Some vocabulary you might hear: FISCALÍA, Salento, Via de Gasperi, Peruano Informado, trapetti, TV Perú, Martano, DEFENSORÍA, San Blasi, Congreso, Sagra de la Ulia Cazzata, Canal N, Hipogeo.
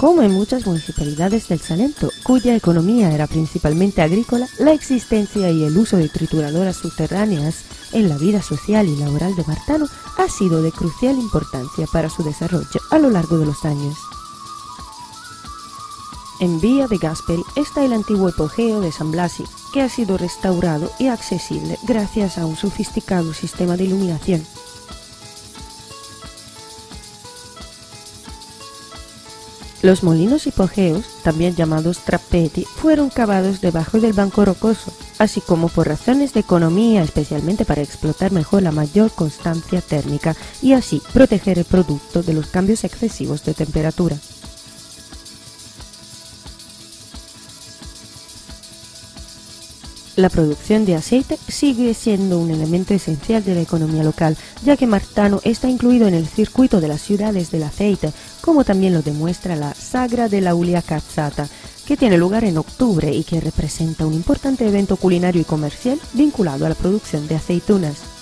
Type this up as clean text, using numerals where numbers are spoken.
Como en muchas municipalidades del Salento, cuya economía era principalmente agrícola, la existencia y el uso de trituradoras subterráneas en la vida social y laboral de Martano ha sido de crucial importancia para su desarrollo a lo largo de los años. En Via de Gasperi está el antiguo hipogeo de San Blasi, que ha sido restaurado y accesible gracias a un sofisticado sistema de iluminación. Los molinos hipogeos, también llamados trapetti, fueron cavados debajo del banco rocoso, así como por razones de economía, especialmente para explotar mejor la mayor constancia térmica y así proteger el producto de los cambios excesivos de temperatura. La producción de aceite sigue siendo un elemento esencial de la economía local, ya que Martano está incluido en el circuito de las ciudades del aceite, como también lo demuestra la Sagra de la Ulia Cazzata, que tiene lugar en octubre y que representa un importante evento culinario y comercial vinculado a la producción de aceitunas.